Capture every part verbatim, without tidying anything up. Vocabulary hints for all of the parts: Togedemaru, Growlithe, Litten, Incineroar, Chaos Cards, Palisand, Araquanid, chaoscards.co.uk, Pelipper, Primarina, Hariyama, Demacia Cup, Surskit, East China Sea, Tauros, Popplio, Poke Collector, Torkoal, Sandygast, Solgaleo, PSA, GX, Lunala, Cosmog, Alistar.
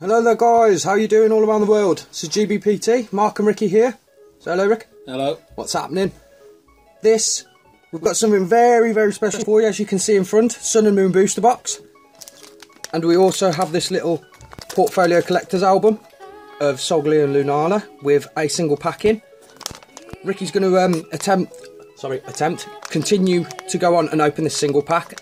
Hello there guys, how are you doing all around the world? This is G B P T, Mark and Ricky here. So hello Rick. Hello. What's happening? This, we've got something very very special for you, as you can see in front, Sun and Moon Booster Box. And we also have this little Portfolio Collectors album of Solgaleo and Lunala with a single pack in. Ricky's going to um, attempt, sorry attempt, continue to go on and open this single pack.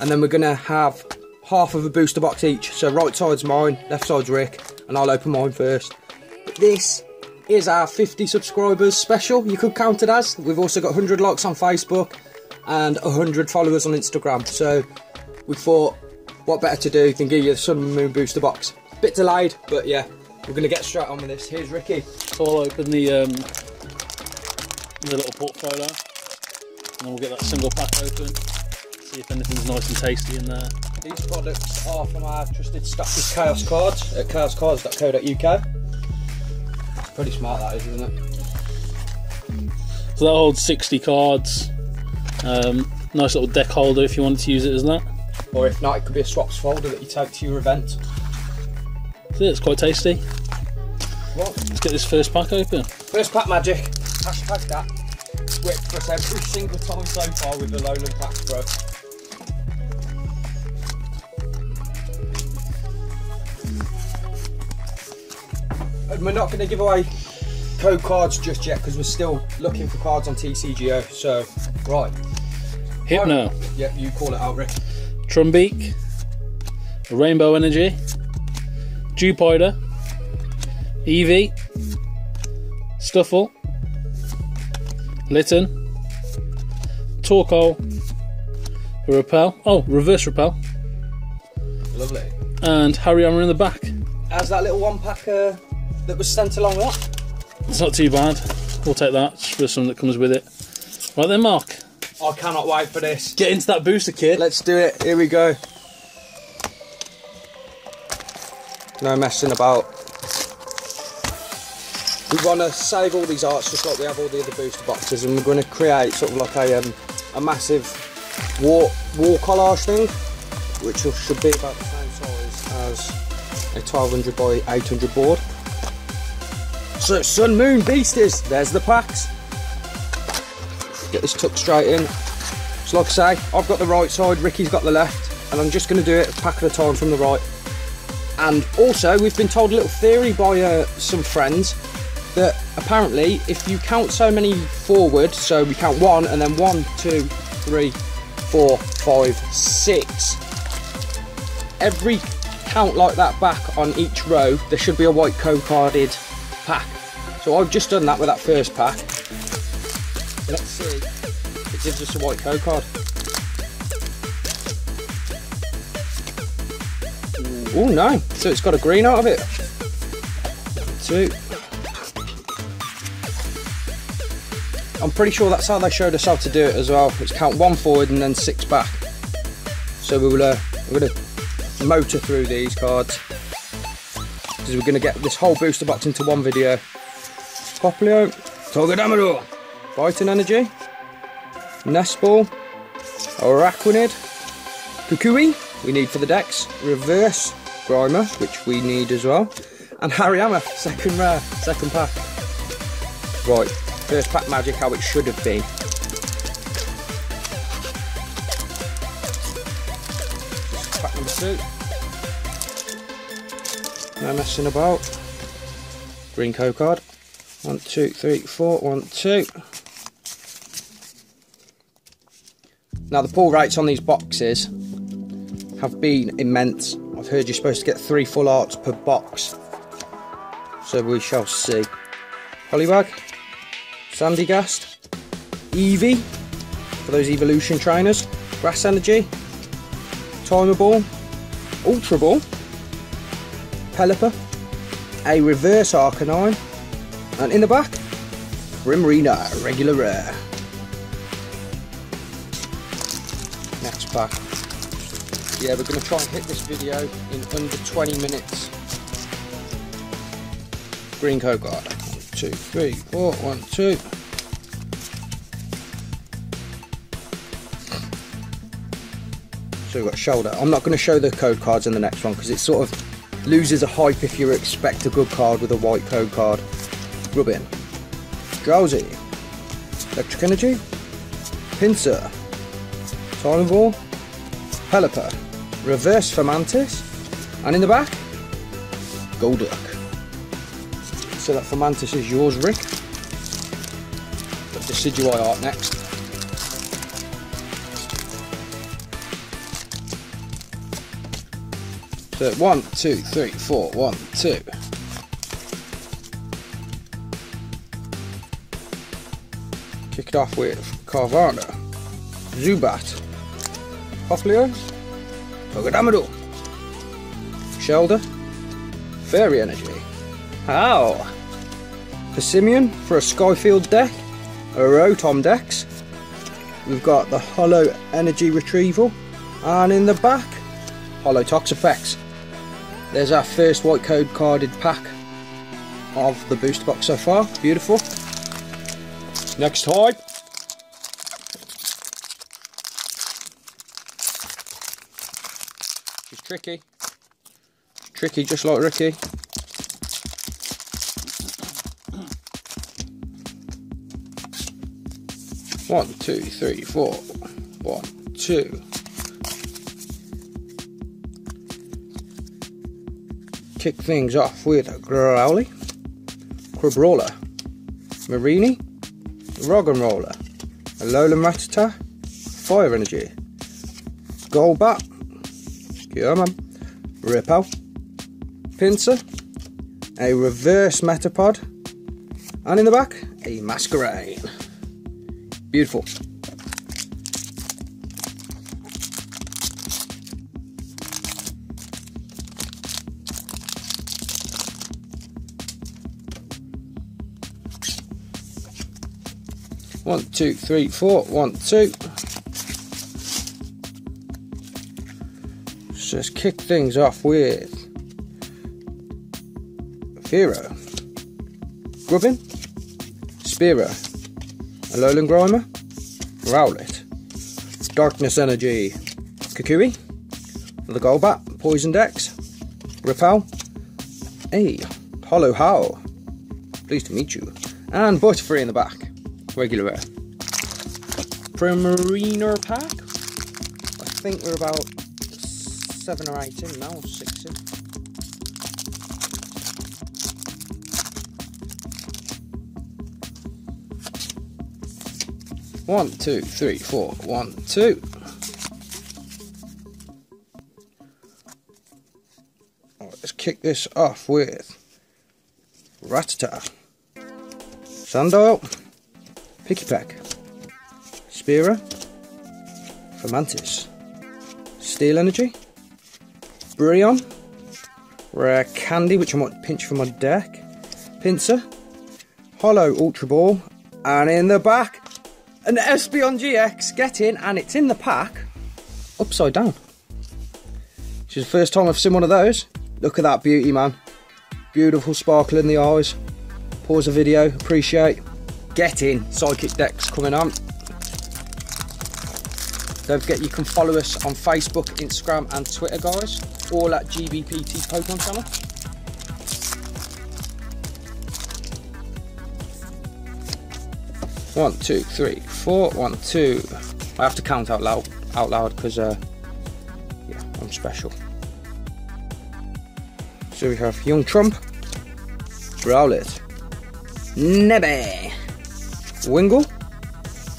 And then we're going to have half of a booster box each, so right side's mine, left side's Rick, and I'll open mine first. But this is our fifty subscribers special, you could count it as. We've also got one hundred likes on Facebook and one hundred followers on Instagram, so we thought what better to do than give you the Sun and Moon booster box. Bit delayed, but yeah, we're going to get straight on with this. Here's Ricky. So I'll open the, um, the little portfolio, and then we'll get that single pack open, see if anything's nice and tasty in there. These products are from our trusted stackers Chaos Cards at chaos cards dot co dot U K. Pretty smart that is, isn't it? So that holds sixty cards. Um, nice little deck holder if you wanted to use it as that. Or if not, it could be a swaps folder that you take to your event. So it's quite tasty. What? Let's get this first pack open. First pack magic. Hashtag that. It's whipped us every single time so far with the Alolan packs, bro. And we're not going to give away code cards just yet because we're still looking for cards on T C G O. So, right. Hypno. Yep, yeah, you call it out, Rick. Trumbeak. Rainbow Energy. Jupiter. Eevee. Stuffle. Litten. Torkoal. Repel. Oh, reverse repel. Lovely. And Hariyama in the back. How's that little one pack? Uh... That was sent along with. It's not too bad. We'll take that. It's for something that comes with it. Right then, Mark. I cannot wait for this. Get into that booster, kid. Let's do it. Here we go. No messing about. We want to save all these arts just like we have all the other booster boxes, and we're going to create sort of like a um, a massive war war collage thing, which should be about the same size as a twelve hundred by eight hundred board. So Sun, Moon, Beasties, there's the packs. Get this tucked straight in. So like I say, I've got the right side, Ricky's got the left, and I'm just going to do it a pack at a time from the right. And also, we've been told a little theory by uh, some friends that apparently if you count so many forward, so we count one, and then one, two, three, four, five, six, every count like that back on each row, there should be a white co-carded pack. So I've just done that with that first pack. Let's see, it gives us a white code card. Oh no, so it's got a green out of it. Two. I'm pretty sure that's how they showed us how to do it as well. It's count one forward and then six back. So we will, uh, we're going to motor through these cards. We're going to get this whole booster box into one video. Popplio, Togedemaru, Fighting Energy, Nestball, Araquanid, Kukui, we need for the decks, Reverse Grimer, which we need as well, and Hariyama, second rare, second pack. Right, first pack magic, how it should have been. Pack number two. No messing about. Green code card. One, two, three, four, one, two. Now the pull rates on these boxes have been immense. I've heard you're supposed to get three full arts per box. So we shall see. Poliwag, Sandygast, Eevee, for those evolution trainers, Grass Energy, Timer Ball, Ultra Ball, Pelipper, a reverse Arcanine, and in the back, Primarina, regular rare. Next pack. Yeah, we're going to try and hit this video in under twenty minutes. Green code card. One, two, three, four, one, two. So we've got shoulder. I'm not going to show the code cards in the next one because it's sort of Loses a hype if you expect a good card with a white code card. Rubbin. Drowsy. Electric Energy. Pinsir. Carnivore. Pelipper. Reverse Fermantis. And in the back, Golduck. So that Fermantis is yours, Rick. Got Decidueye art next. So one, two, three, four, one, two. Kick it off with Carvana, Zubat, Popplio, Togedemaru, Shelder, Fairy Energy. Ow! Passimian for a Skyfield deck, a Rotom Dex. We've got the Hollow Energy Retrieval, and in the back, Hollow Toxapex. There's our first white code carded pack of the booster box so far. Beautiful. Next hype. She's tricky. Tricky just like Ricky. One, two, three, four. One, two. Kick things off with Growly, Crabrawler, Marini, Roggenroller, Alolan Rattata, Fire Energy, Golbat, Skyman, Ripple, Pinsir, a reverse Metapod, and in the back, a Masquerain. Beautiful. One, two, three, four, one, two. Let's just kick things off with Fearow, Grubbin, Spearow, Alolan Grimer, Rowlet, Darkness Energy, Kukui, the Golbat, Poison Dex, Repel, a Hollow Howl, pleased to meet you, and Butterfree in the back. Regular rare. Primarina pack. I think we're about seven or eight in now, or six in. One, two, three, four, one, two. All right, let's kick this off with Rattata, Sandile, Pickipack, Spearow, Fermantis, Steel Energy, Bryon, Rare Candy, which I might pinch for my deck, Pinsir, Hollow Ultra Ball, and in the back, an Espeon G X. Get in, and it's in the pack, upside down. This is the first time I've seen one of those. Look at that beauty, man. Beautiful sparkle in the eyes. Pause the video, appreciate. Get in, psychic decks coming on. Don't forget you can follow us on Facebook, Instagram and Twitter, guys, all at G B P T Pokemon Channel. One, two, three, four, one, two. I have to count out loud out loud because uh yeah, I'm special. So we have Young Trump, Growlithe, Nebby, Wingull,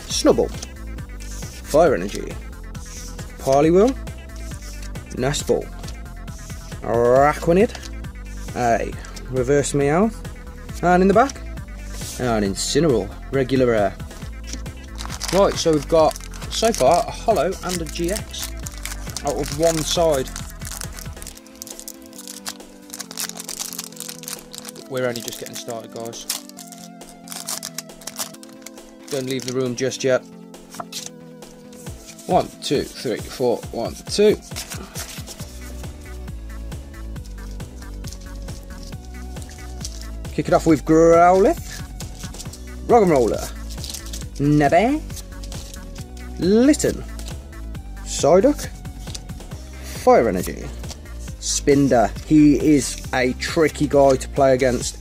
Snubbull, Fire Energy, Poliwhirl, Nestball, Araquanid, a Reverse Meowth, and in the back, an Incineroar, regular rare. Right, so we've got, so far, a Holo and a G X out of one side. We're only just getting started, guys. Don't leave the room just yet. One, two, three, four, one, two. Kick it off with Growlithe, Roggenroller, Nebbe, Litten, Psyduck, Fire Energy, Spinder. He is a tricky guy to play against.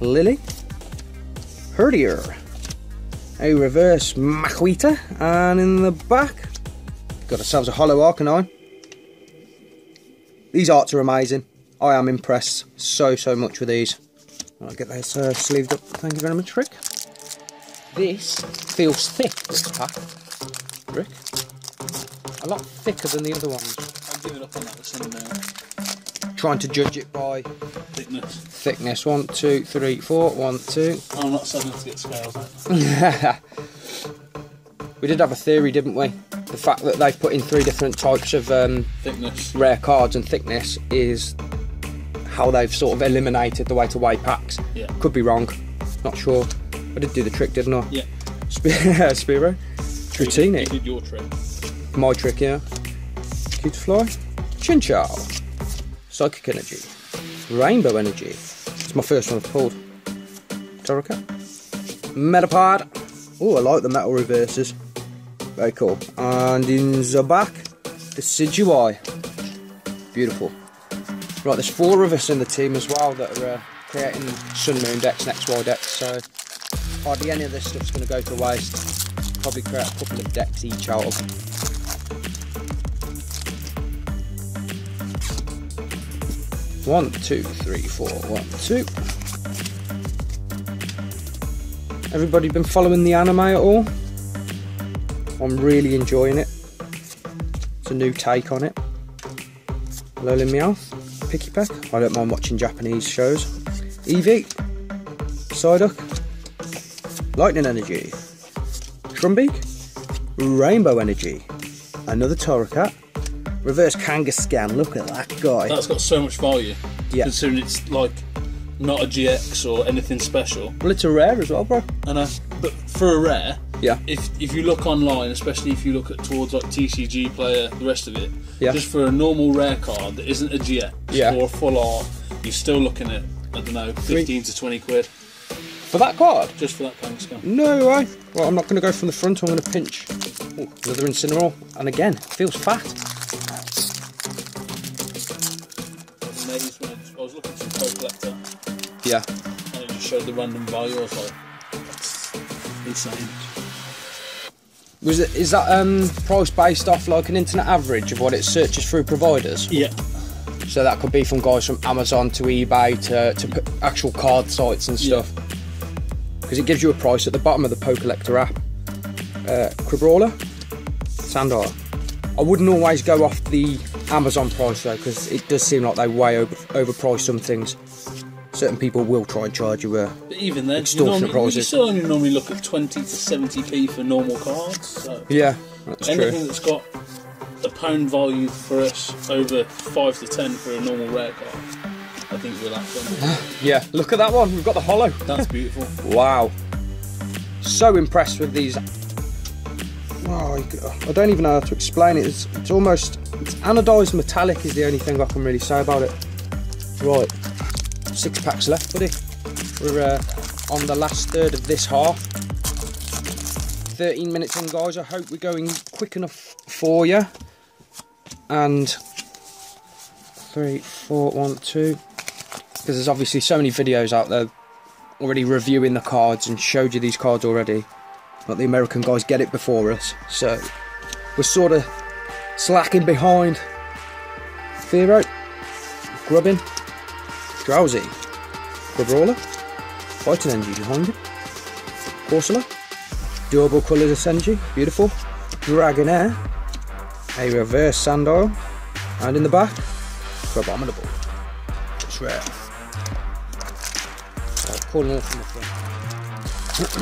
Lily. Herdier. A reverse Makuhita. And in the back, got ourselves a Holo Arcanine. These arts are amazing. I am impressed so, so much with these. I'll get those uh, sleeved up. Thank you very much, Rick. This feels thick, this pack, Rick. A lot thicker than the other ones. I'm giving up on that this one now. Trying to judge it by thickness. Thickness. One, two, three, four. One, two. I'm not seven to get scales. We did have a theory, didn't we? The fact that they put in three different types of um, thickness, rare cards, and thickness is how they've sort of eliminated the way to weigh packs. Yeah. Could be wrong. Not sure. I did do the trick, didn't I? Yeah. Spiro. Dratini. You did your trick. My trick, yeah. Cutefly. Chinchar. Psychic Energy. Rainbow Energy. It's my first one I've pulled. Torracat. Metapod. Oh, I like the metal reverses. Very cool. And in the back, Decidueye. Beautiful. Right, there's four of us in the team as well that are uh, creating Sun Moon decks and X Y decks, so hardly any of this stuff's going to go to waste. Probably create a couple of decks each out of. One, two, three, four, one, two. Everybody been following the anime at all? I'm really enjoying it. It's a new take on it. Alolan Meowth, Picky Peck. I don't mind watching Japanese shows. Eevee, Psyduck, Lightning Energy, Trumbeak, Rainbow Energy, another Torracat, Reverse Kangaskhan. Look at that guy. That's got so much value. Yeah. Considering it's like not a G X or anything special. Well, it's a rare as well, bro. I know, but for a rare. Yeah. If if you look online, especially if you look at towards like T C G Player, the rest of it, yeah. Just for a normal rare card that isn't a G X, yeah, or a full art, you're still looking at, I don't know, fifteen Three. to twenty quid for that card. Just for that kind of scam. No way. Well, I'm not going to go from the front. I'm going to pinch. Ooh, another Incineroar, and again, it feels fat. I was looking for Poke Collector. Yeah. And it just showed the random value. I was like, that's insane. Was it, is that um, price based off like an internet average of what it searches through providers? Yeah. So that could be from guys from Amazon to eBay to, to actual card sites and stuff. Because yeah, it gives you a price at the bottom of the Poke Collector app. Uh, Crabrawler, Sandar. I wouldn't always go off the Amazon price though, because it does seem like they way over overprice some things. Certain people will try and charge you a but even then, extortionate you normally, prices. You still only normally look at twenty to seventy p for normal cards. So yeah, that's anything true. Anything that's got a pound value for us over five to ten for a normal rare card, I think we'll have to. Yeah, look at that one. We've got the holo. That's beautiful. Wow. So impressed with these. Oh, I don't even know how to explain it. It's, it's almost, it's anodized metallic is the only thing I can really say about it. Right. Six packs left, buddy. We're uh, on the last third of this half. thirteen minutes in, guys. I hope we're going quick enough for you. And three, four, one, two. Because there's obviously so many videos out there already reviewing the cards and showed you these cards already. But the American guys get it before us. So we're sort of slacking behind. Fero, Grubbin. Drowsy, Crabrawler, Fighting Energy behind it, Corsola, Double Coloured Energy, beautiful, Dragonair, a Reverse Sandile, and in the back, Crabominable. It's rare. Right, pulling it from the front.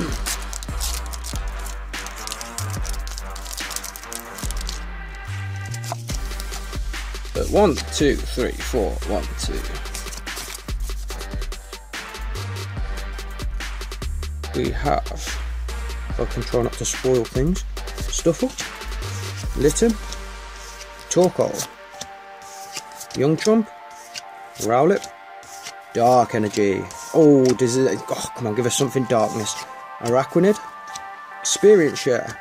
But one, two, three, four, one, two. We have, if I can try not to spoil things, Stuffle, Litten, Torkoal, Young Trump, Rowlet, Dark Energy. Oh, does it, oh, come on, give us something darkness. Araquanid, Experience Share,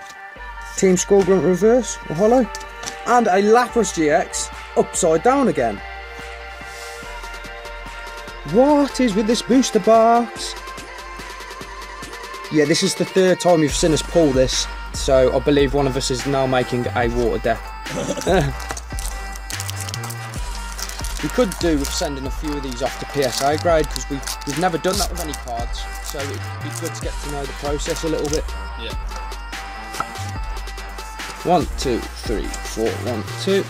Team Skullgrunt Reverse, a Holo, and a Lapras G X upside down again. What is with this booster box? Yeah, this is the third time you've seen us pull this, so I believe one of us is now making a water deck. We could do with sending a few of these off to P S A grade, because we, we've never done that with any cards, so it'd be good to get to know the process a little bit. Yeah. One, two, three, four, one, two.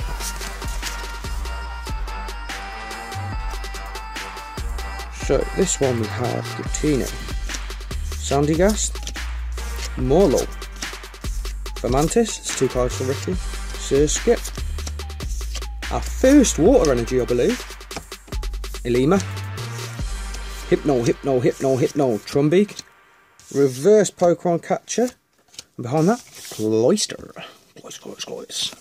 So this one we have Gratino, Sandygast, Morlul, Fermantis, it's two cards for Ricky, Surskit, our first water energy I believe, Ilima, Hypno, Hypno, Hypno, Hypno, Trumbeak, reverse Pokemon catcher, and behind that, Cloyster, Cloyster, Cloyster, Cloyster.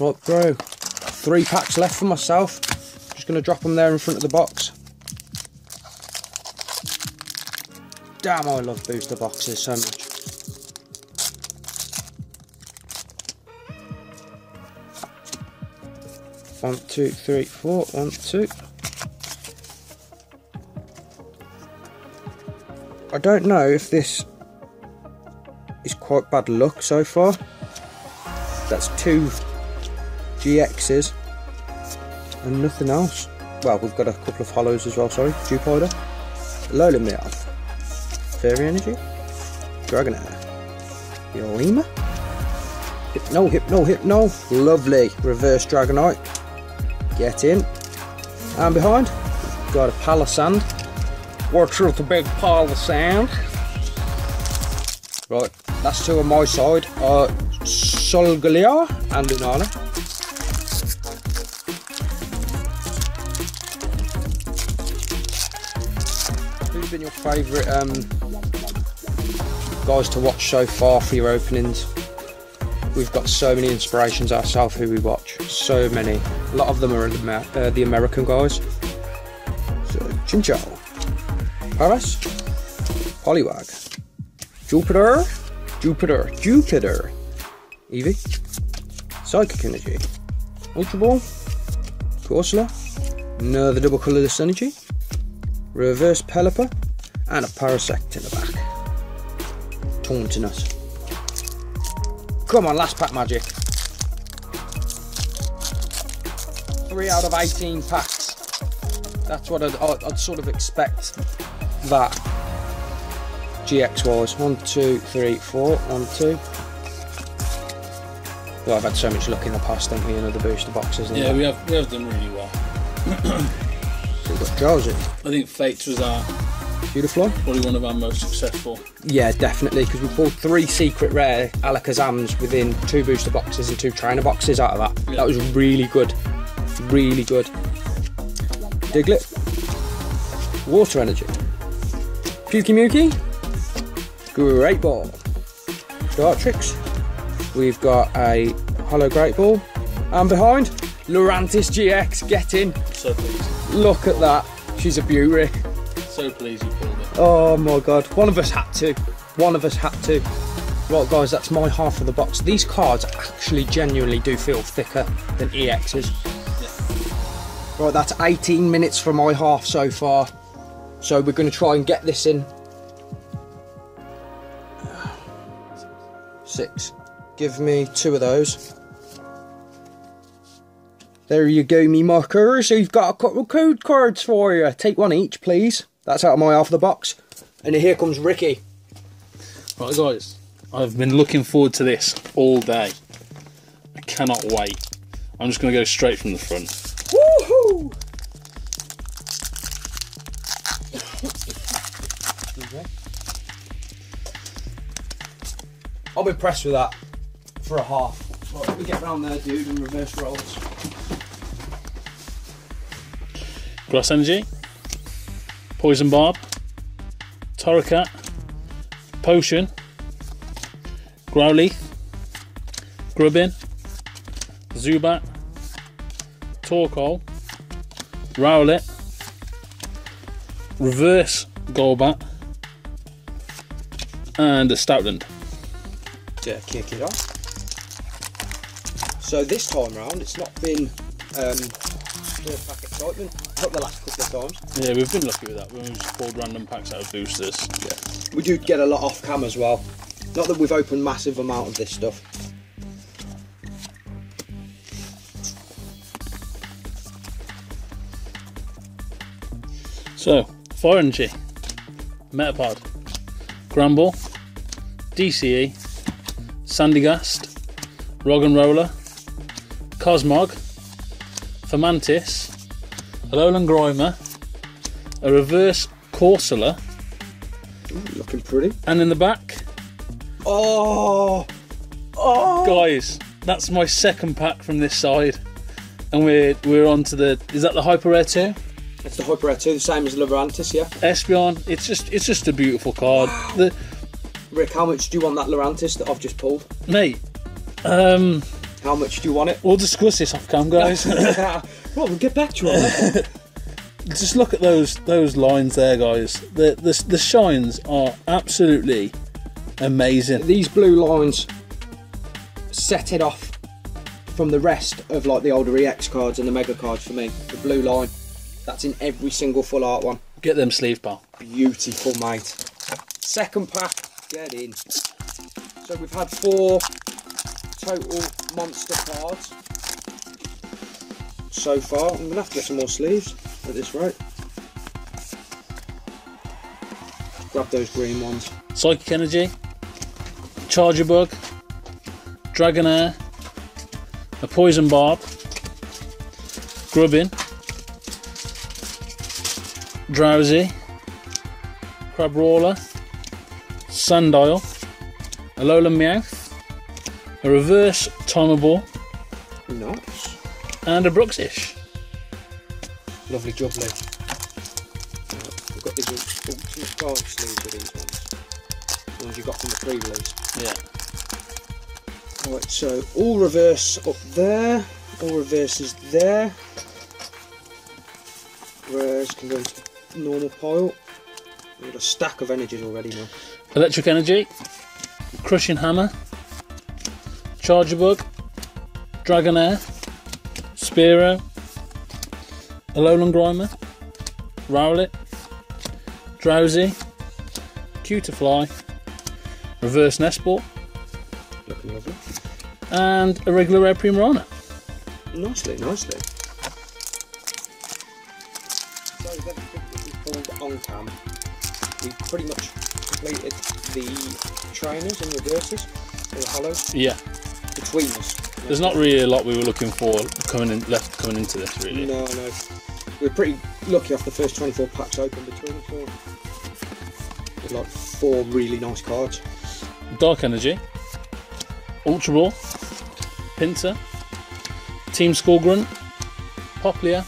Right bro, three packs left for myself, just going to drop them there in front of the box. Damn, I love booster boxes so much. One, two, three, four, one, two. I don't know if this is quite bad luck so far. That's two G X's and nothing else. Well, we've got a couple of hollows as well, sorry. Dupider, Alolan Meowth, Fairy Energy, Dragonair, Yolima, Hypno, Hypno, Hypno, lovely, reverse Dragonite, get in, and behind, we've got a Palisand, watch out the big Palisand, right, that's two on my side, uh, Solgaleo and Lunala. Who's been your favourite um, guys to watch so far for your openings? We've got so many inspirations ourselves who we watch, so many. A lot of them are Amer uh, the American guys. So, Chinchou, Paras, Poliwag, Jupiter, Jupiter, Jupiter, Eevee, Psychic Energy, Ultra Ball, Corsola, another double colourless energy, reverse Pelipper, and a Parasect in the back, taunting us. Come on, last pack magic. Three out of eighteen packs. That's what I'd, I'd, I'd sort of expect that G X wise. One, two, three, four, one, two. Well, I've had so much luck in the past, haven't we, in other booster boxes? Yeah, we have, we have done really well. So we've got Drowsy. I think Fates was our Beautiful. probably one of our most successful. Yeah, definitely, because we pulled three secret rare Alakazams within two booster boxes and two trainer boxes out of that. Yeah. That was really good, really good. Diglett, Water Energy, Pukimuki, Great Ball, Dartrix. We've got a Hollow Great Ball, and behind Lurantis G X, get in. So pleased. Look at that, she's a beauty. So pleased you pulled it. Oh my god, one of us had to. One of us had to. Right guys, that's my half of the box. These cards actually genuinely do feel thicker than E X's. Yeah. Right, that's eighteen minutes for my half so far. So we're going to try and get this in. Six. Give me two of those. There you go, me markers. So you've got a couple of code cards for you. Take one each, please. That's out of my half of the box. And here comes Ricky. Right, guys. I've been looking forward to this all day. I cannot wait. I'm just going to go straight from the front. Woohoo! Okay. I'm impressed with that for a half. Right, we get round there, dude, and reverse rolls. Grass Energy, Poison Barb, Torracat, Potion, Growlithe, Grubbin, Zubat, Torkoal, Rowlet, reverse Golbat, and a Stoutland. Yeah, kick it off. So this time round, it's not been um, third pack excitement. up the last couple of times. Yeah, we've been lucky with that. We've just pulled random packs out of boosters. Yeah. We do get a lot off cam as well. Not that we've opened massive amount of this stuff. So, Forengy, Metapod, Gramble, D C E, Sandygast, Roggenroller, Cosmog, Fermantis, Alolan Groyma, a reverse Corsola. Looking pretty. And in the back. Oh! Oh! Guys, that's my second pack from this side. And we're we're on to the, is that the Hyper Rare two? It's the Hyper Rare two, the same as Lurantis, yeah. Espeon, it's just it's just a beautiful card. Wow. The, Rick, how much do you want that Lurantis that I've just pulled? Mate, um... how much do you want it? We'll discuss this off cam, guys. Well, we'll get back to it. Just look at those those lines there, guys. The, the, the shines are absolutely amazing. These blue lines set it off from the rest of like the older E X cards and the Mega cards for me. The blue line, that's in every single full art one. Get them sleeve, pal. Beautiful, mate. Second pack, get in. So we've had four total monster cards so far. I'm gonna have to get some more sleeves at this rate. Grab those green ones. Psychic Energy, Charger Bug, Dragonair, a Poison Barb, Grubbin, Drowsy, Crabrawler, Sandile, Alolan Meowth, a reverse Timaball. Nice. And a Bruxish. Lovely jubbly. Right, we've got these ultimate card sleeves with these ones. The ones you got from the pre-release. Yeah. Alright, so all reverse up there. All reverses there. Rares can go into the normal pile. We've got a stack of energies already now. Electric Energy. Crushing Hammer. Charger Bug, Dragonair, Spearow, Alolan Grimer, Rowlet, Drowsy, Cutafly, reverse Nesport. Looking lovely. And a regular rare Primarana. Nicely, nicely. So everything that we pulled on cam, we pretty much completed the trainers and reverses, or the hollows. Yeah. Between us. There's not really a lot we were looking for coming in, left coming into this, really. No, no. We were pretty lucky off the first twenty-four packs open between us all. There's like four really nice cards. Dark Energy, Ultra Ball, Pinsir, Team Skullgrunt, Popplea,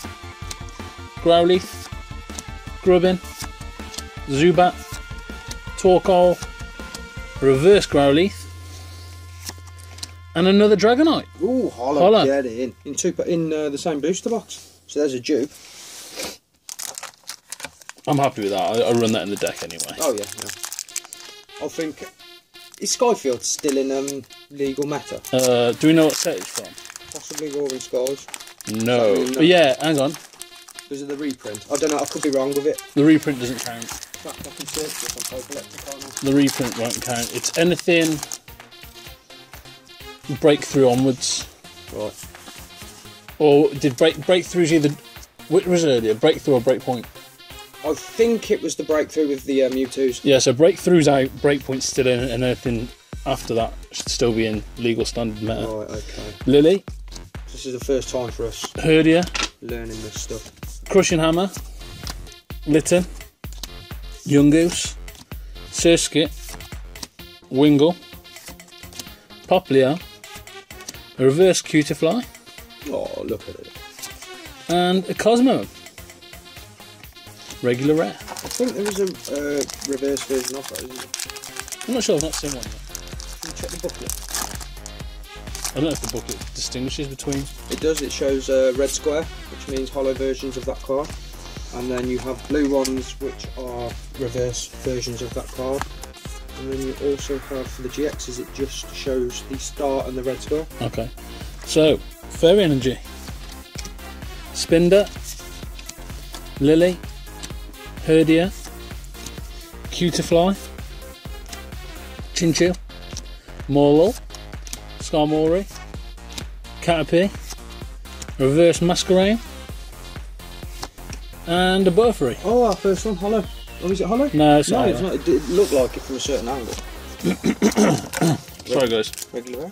Growlithe, Grubbin, Zubat, Torkoal, reverse Growlithe, and another Dragonite. Ooh, hollow. hollow. Get it in. In, two, in uh, the same booster box. So there's a dupe. I'm happy with that. I, I run that in the deck anyway. Oh, yeah. yeah. I think... Is Skyfield still in um, legal meta? Uh, do we know what set it's from? Possibly Roaring Skies. No. Really no. Yeah, hang on. Is it the reprint? I don't know. I could be wrong with it. The reprint doesn't count. In fact, I can search this on Poke Collector. The reprint won't count. It's anything... Breakthrough onwards. Right. Or did break breakthroughs either, which was earlier, Breakthrough or Breakpoint? I think it was the Breakthrough with the uh, Mewtwo's. Yeah, so Breakthrough's out, Breakpoint's still in, and anything after that should still be in legal standard meta. Right, okay. Lily. This is the first time for us. Herdia. Learning this stuff. Crushing Hammer. Litten. Young Goose. Surskit. Wingull. Popplea. A reverse Cutafly. Oh, look at it. And a Cosmo. Regular rare. I think there is a uh, reverse version of that, isn't there? I'm not sure, I've not seen one. Can you check the booklet? I don't know if the booklet distinguishes between... It does, it shows uh, red square, which means hollow versions of that card. And then you have blue ones, which are reverse versions of that card. And then you also have, for the G X's, it just shows the star and the red square. Okay. So, Fairy Energy. Spinda. Lily, Herdia, Cutafly, Chinchou, Morlul, Skarmory, Caterpie, Reverse Masquerain, and a Butterfree. Oh, our first one, hollow. Oh, is it hollow? No, it's no, not. It's not. It looked like it from a certain angle. Sorry, guys. Regular.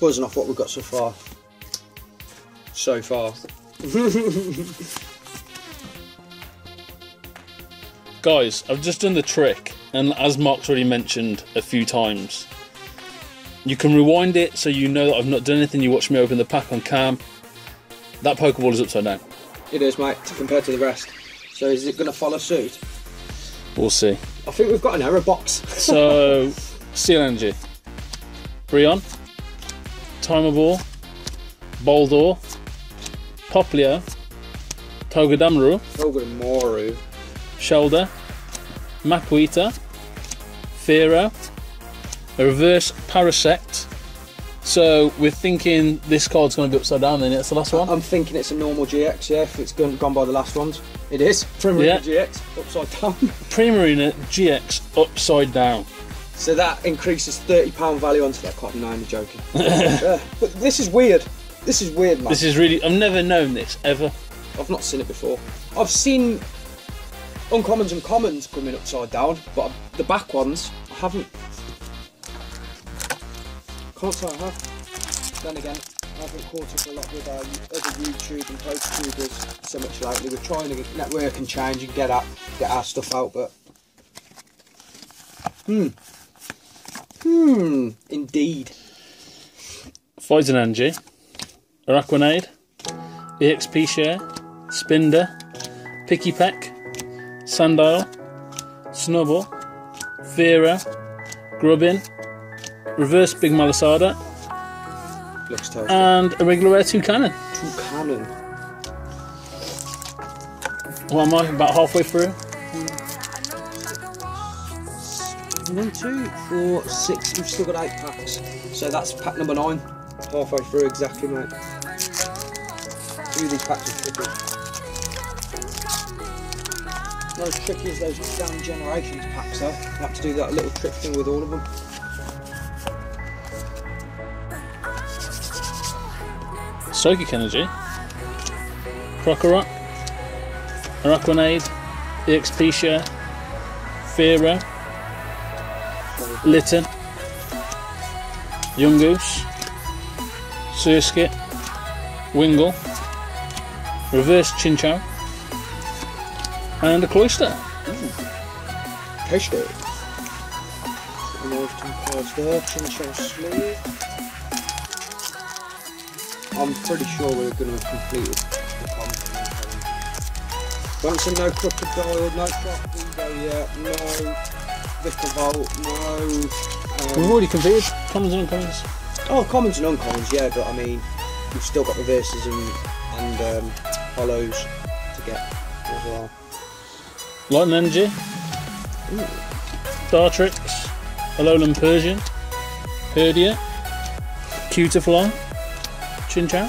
Buzzing off what we've got so far. So far. Guys, I've just done the trick, and as Mark's already mentioned a few times, you can rewind it so you know that I've not done anything. You watch me open the pack on cam. That Pokeball is upside down. It is, mate, compared to the rest. So is it going to follow suit? We'll see. I think we've got an error box. So, Seal Energy, Brion, Timavore, Boldore, Popplio, Togedemaru, Togedemaru, Shelder, Mapuita, Fearow, a reverse Parasect. So we're thinking this card's going to be upside down, then it's the last one? I'm thinking it's a normal G X, yeah, if it's gone, gone by the last ones. It is. Primarina yeah. G X, upside down. Primarina G X, upside down. So that increases thirty pound value onto that card. No, I'm joking. Yeah. But this is weird. This is weird, man. This is really... I've never known this, ever. I've not seen it before. I've seen uncommons and commons coming upside down, but I've, the back ones, I haven't... Can't say I have. Then again, I haven't caught up a lot with our other YouTube and post-tubers so much lately. We're trying to network and change and get out, get our stuff out, but hmm, hmm, indeed. Poison Energy, Araquanid, E X P Share, Spinder, Picky Peck, Sandile, Snubble, Vera, Grubbin. Reverse Big Malasada. Looks tough. And a regular rare Toucanon. Toucanon. What am I? About halfway through? One, two, four, six. We've still got eight packs. So that's pack number nine. Halfway through, exactly, mate. Two of these packs are tricky. Not as tricky as those damn Generations packs, though. I have to do that little trick thing with all of them. Psychic Energy, Krokorok, Araquanid, E X P Share, Fearow, Litten, Yungoos, Surskit, Wingull, Reverse Chinchou, and a Cloyster. Cloyster. Chinchou Sleeve. I'm pretty sure we're going to complete the combo. Don't see no Crocodile, no Crocodile yet, no Vicavolt, no... Um, we've already completed commons and uncommons. Oh, commons and uncommons, yeah, but I mean, we've still got reverses and, and um, hollows to get as well. Lightning Energy, ooh. Dartrix, Alolan Persian, Herdia, Cutafly, Chinchou,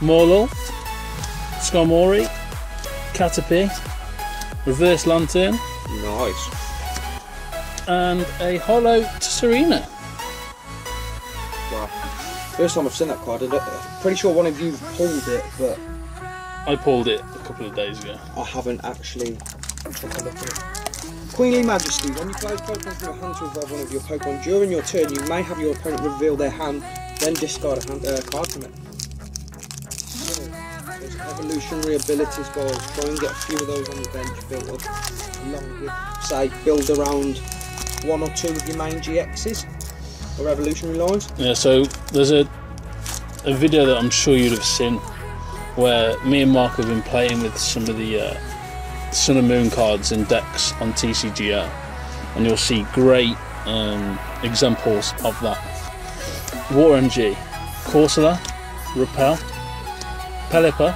Morlul, Skarmory, Caterpie, Reverse Lantern. Nice. And a hollow Serena. Wow. First time I've seen that card. I'm pretty sure one of you pulled it, but... I pulled it a couple of days ago. I haven't actually... Queenly Majesty, when you play Pokemon from your hand to revolve one of your Pokemon during your turn, you may have your opponent reveal their hand, then discard a hand, uh, card from it. So, those evolutionary abilities goals, try and get a few of those on the bench built up, along with, say, build around one or two of your main G Xs, or evolutionary lines. Yeah, so there's a, a video that I'm sure you'd have seen, where me and Mark have been playing with some of the uh, Sun and Moon cards in decks on T C G O, and you'll see great um, examples of that. War Energy, Corsola, Repel, Pelipper,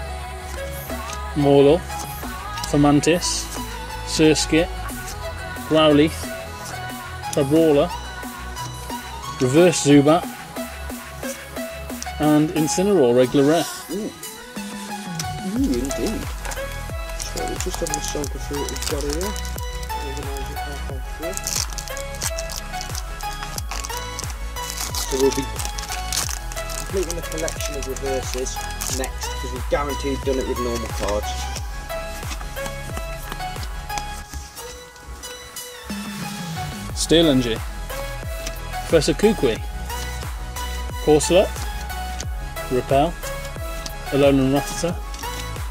Morlul, Fermantis, Surskit, Growlithe, Crabrawler, Reverse Zubat, and Incineroar regular rare. Mm. Ooh, indeed. So we just have a look through what we've got here. Organise it halfway through. So we'll be completing the collection of reverses next, because we've guaranteed done it with normal cards. Steelengy, Professor Kukui, Corselet, Repel, Alolan Rattata,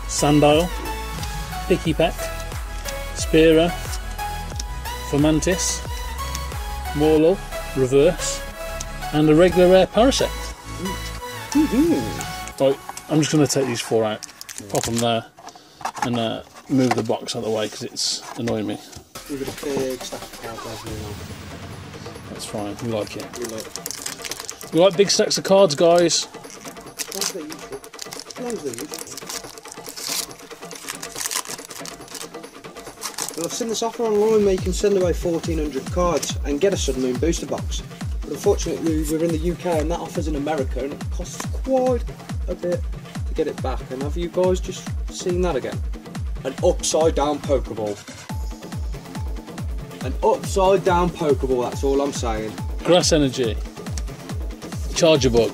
Sandile, Pickypack, Spearow, Fomantis, Morlul, Reverse, and a regular rare Parasect. Right, I'm just going to take these four out, pop them there, and uh, move the box out of the way because it's annoying me. We've got a big stack of cards there now. That's fine, we like it. We like it. We like big stacks of cards, guys. As they usual. As they usual. Well, I've seen this offer online where you can send away fourteen hundred cards and get a Sun Moon booster box. But unfortunately, we're in the U K and that offer's in America, and it costs quite a bit to get it back. And have you guys just seen that again? An upside down Pokeball. An upside down Pokeball, that's all I'm saying. Grass Energy, Charger Bug,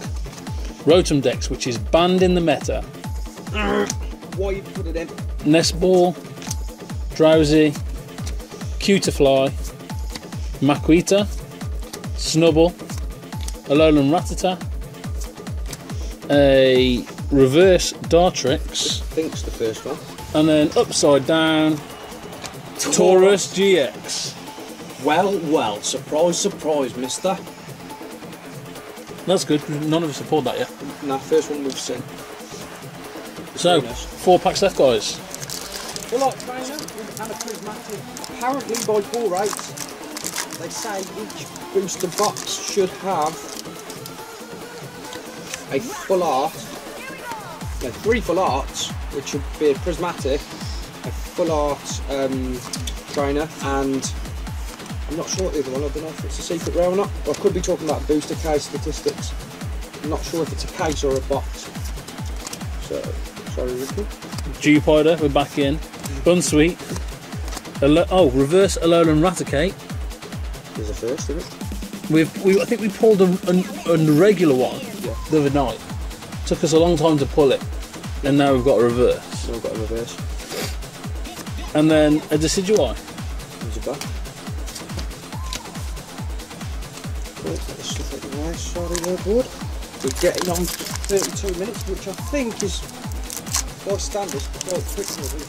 Rotom Dex, which is banned in the meta. Why you put it in? Nest Ball, Drowsy, Cutafly, Makuhita, Snubbull, Alolan Rattata, a reverse Dartrix. I think it's the first one. And then upside down Taurus G X. Well, well, surprise, surprise, mister. That's good, because none of us have pulled that yet. No, first one we've seen. So, four packs left, guys. Well, like trainer and a prismatic, apparently by pull rates, they say each booster box should have a full art, no, three full arts, which would be a prismatic, a full art um, trainer, and I'm not sure what the other one, I don't know if it's a secret rare or not, or I could be talking about booster case statistics. I'm not sure if it's a case or a box. So, sorry Ricky. Dewpider, we're back in. Bunsweet. Alo oh, reverse Alolan Raticate. There's a first, isn't it? We've, we, I think we pulled a, a, a regular one yeah. the other night. Took us a long time to pull it, and now we've got a reverse. Now we've got a reverse. And then a Decidueye. There's a back. Sorry, there, board. We're getting on to thirty-two minutes, which I think is our standard. Quite quick review.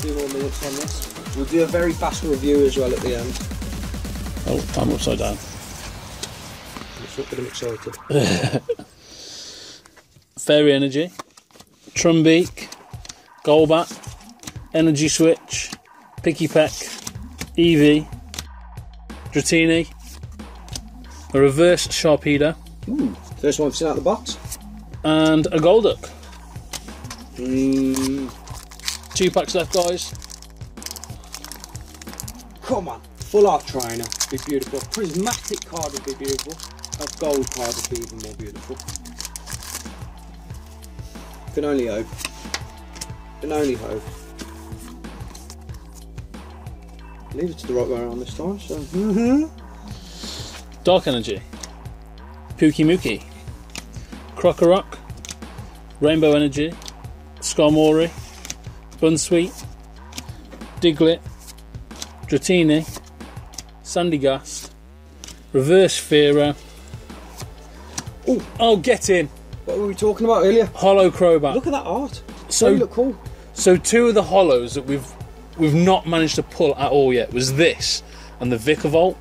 Two more minutes on this. We'll do a very fast review as well at the end. Oh, I'm upside down. It's not getting excited. Fairy Energy, Trumbeak, Golbat, Energy Switch, Pickypack, Eevee, Dratini, a reverse Sharpedo. Ooh, first one I've seen out of the box. And a Golduck. Mm. Two packs left, guys. Come on, full art trainer would be beautiful. A prismatic card would be beautiful. A gold card would be even more beautiful. Can only hope. Can only hope. Leave it to the right way around this time, so. Mm-hmm. Dark Energy, Pukimuki, Crocorock, Rainbow Energy, Skarmory, Bunsweet, Diglett, Dratini, Sandygast, Reverse Fearow. Ooh. Oh, get in! What were we talking about earlier? Holo Crobat. Look at that art. So oh, you look cool. So two of the holos that we've we've not managed to pull at all yet was this and the Vikavolt.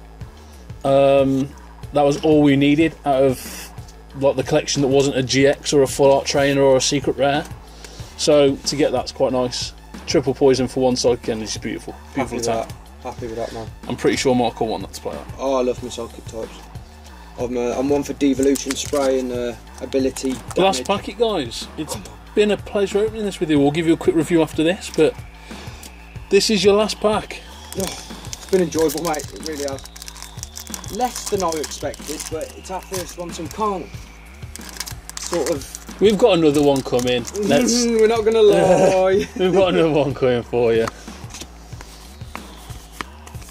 Um, that was all we needed out of like the collection that wasn't a G X or a full art trainer or a secret rare. So to get that's quite nice. Triple poison for one psychic energy is beautiful. Beautiful attack. Happy with that, man. I'm pretty sure Mark will want that to play out. Oh, I love my psychic types. I'm, uh, I'm one for devolution spray and uh, ability damage. Last packet, guys. It's been a pleasure opening this with you. We'll give you a quick review after this, but this is your last pack. Oh, it's been enjoyable, mate. It really has. Less than I expected, but it's our first one, so we can't sort of... We've got another one coming. Let's... We're not going to lie. We've got another one coming for you.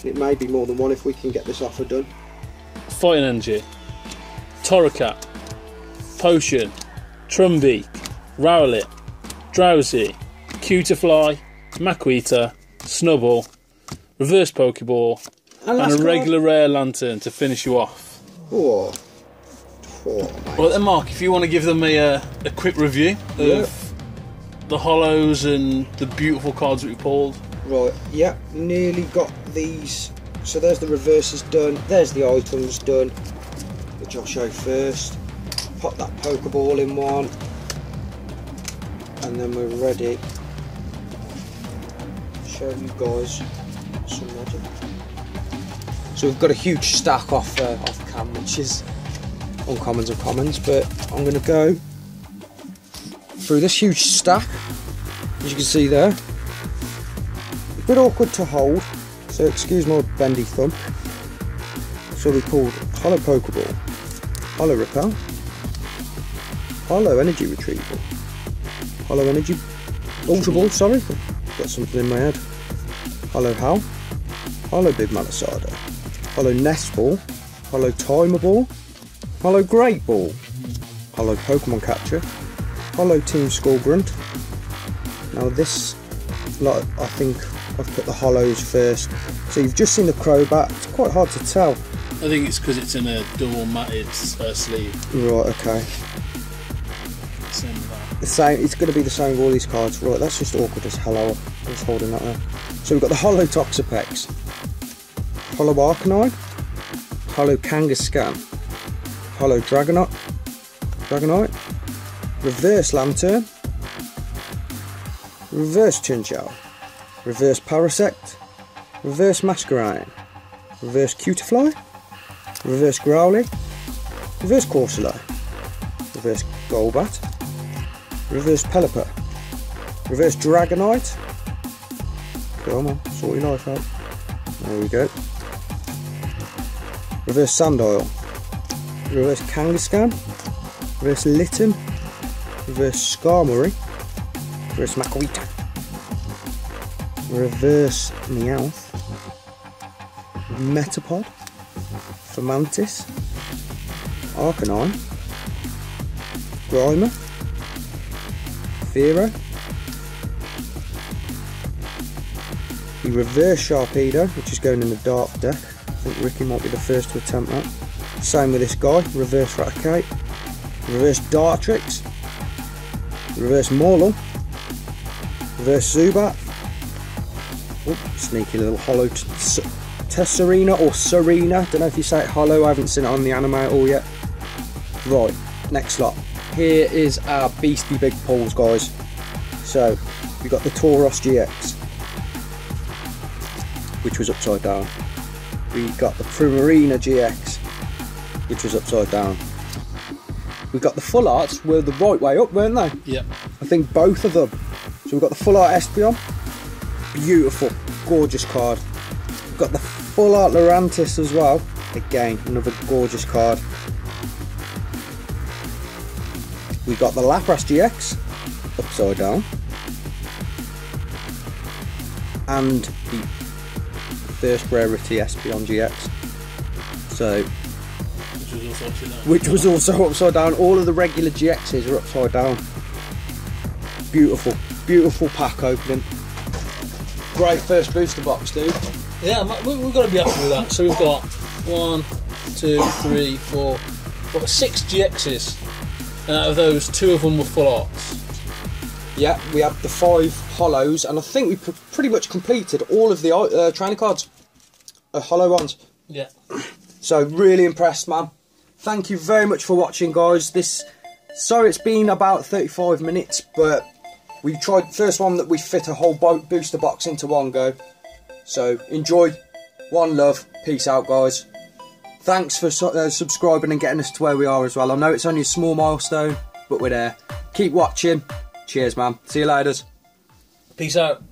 It may be more than one if we can get this offer done. Fighting Energy, Torracat, Potion, Trumbeak, Rowlet, Drowsy, Cutafly, Maquita, Snubbull, Reverse Pokeball, and, and a regular card. Rare Lantern to finish you off. Oh. Oh, nice. Well then, Mark, if you want to give them a, uh, a quick review of yep. the hollows and the beautiful cards that we pulled. Right, yeah, nearly got these. So there's the reverses done, there's the items done, which I'll show first. Pop that Pokeball in one, and then we're ready. Show you guys some logic. So we've got a huge stack off, uh, off cam, which is uncommons and commons, but I'm going to go through this huge stack, as you can see there. A bit awkward to hold, so excuse my bendy thumb. So we pulled Holo Pokeball, Holo Repel, Holo Energy Retrieval, Holo Energy Ultra Ball, sorry, I've got something in my head, Holo Howl, Holo Big Malasada, Holo Nest Ball, Holo Timer Ball, Holo Great Ball, Holo Pokemon Catcher, Holo Team Skullgrunt. Now this lot, I think I've put the hollows first. So you've just seen the Crobat, it's quite hard to tell. I think it's because it's in a double matted uh, sleeve. Right, okay. Same the same, it's going to be the same with all these cards. Right, that's just awkward as hell. I was holding that there. So we've got the Holo Toxapex, Holo Arcanine, Holo Kangaskhan, Holo Dragonite, Dragonite, Reverse Lantern, Reverse Chinchou, Reverse Parasect, Reverse Masquerain, Reverse Cutafly, Reverse Growly, Reverse Corsola, Reverse Golbat, Reverse Pelipper, Reverse Dragonite. Come on, sort your knife out. There we go. Reverse Sandile, Reverse Kangaskhan, Reverse Litten, Reverse Skarmory, Reverse Maquita, Reverse Meowth, Metapod, Fermantis, Arcanine, Grimer, Fearow, the Reverse Sharpedo, which is going in the dark deck. I think Ricky might be the first to attempt that. Same with this guy, Reverse Raticate, Reverse Dartrix, Reverse Morlun, Reverse Zubat, oh, sneaky little Holo Tesserina or Serena, don't know if you say it Holo, I haven't seen it on the anime at all yet. Right, next lot. Here is our beastie big pulls, guys. So, we got the Tauros G X, which was upside down. We got the Primarina G X, which was upside down. We got the full arts were the right way up, weren't they? Yeah. I think both of them. So we've got the full art Espeon, beautiful, gorgeous card. We've got the full art Lurantis as well, again another gorgeous card. We got the Lapras G X, upside down, and the first rarity Espeon G X. So. Which was, also upside down. Which was also upside down. All of the regular G Xs are upside down. Beautiful, beautiful pack opening. Great first booster box, dude. Yeah, we've got to be happy with that. So we've got one, two, three, four, four six G Xs, and out of those, two of them were full arts. Yeah, we had the five holos, and I think we pretty much completed all of the uh, trainer cards, uh, holo ones. Yeah. So really impressed, man. Thank you very much for watching, guys. This, sorry it's been about thirty-five minutes, but we tried first one that we fit a whole booster box into one go. So enjoy, one love, peace out, guys. Thanks for su uh, subscribing and getting us to where we are as well. I know it's only a small milestone, but we're there. Keep watching. Cheers, man. See you later. Peace out.